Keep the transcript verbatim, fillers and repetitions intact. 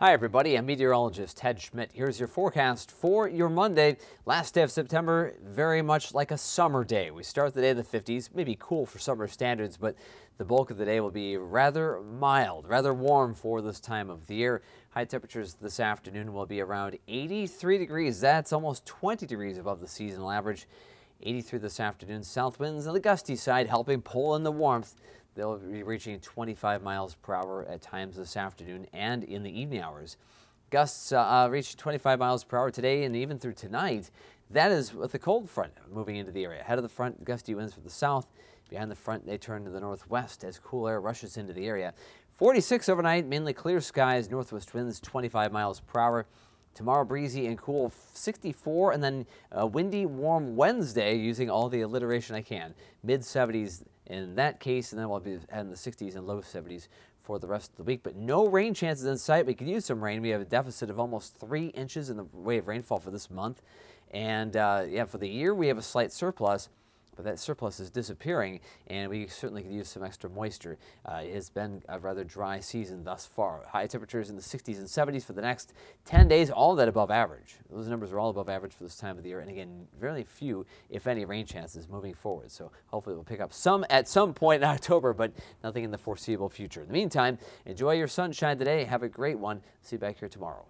Hi everybody, I'm meteorologist Ted Schmidt. Here's your forecast for your Monday. Last day of September, very much like a summer day. We start the day in the fifties, maybe cool for summer standards, but the bulk of the day will be rather mild, rather warm for this time of the year. High temperatures this afternoon will be around eighty-three degrees. That's almost twenty degrees above the seasonal average. eighty-three this afternoon, south winds on the gusty side helping pull in the warmth. They'll be reaching twenty-five miles per hour at times this afternoon and in the evening hours. Gusts uh, reach twenty-five miles per hour today and even through tonight. That is with the cold front moving into the area. Ahead of the front, gusty winds from the south. Behind the front, they turn to the northwest as cool air rushes into the area. forty-six overnight, mainly clear skies, northwest winds twenty-five miles per hour. Tomorrow, breezy and cool, sixty-four, and then a windy, warm Wednesday, using all the alliteration I can. Mid seventies in that case, and then we'll be in the sixties and low seventies for the rest of the week. But no rain chances in sight. We could use some rain. We have a deficit of almost three inches in the way of rainfall for this month. And uh, yeah, for the year, we have a slight surplus. But that surplus is disappearing, and we certainly could use some extra moisture. Uh, it has been a rather dry season thus far. High temperatures in the sixties and seventies for the next ten days, all of that above average. Those numbers are all above average for this time of the year, and again, very few, if any, rain chances moving forward. So hopefully we'll pick up some at some point in October, but nothing in the foreseeable future. In the meantime, enjoy your sunshine today. Have a great one. See you back here tomorrow.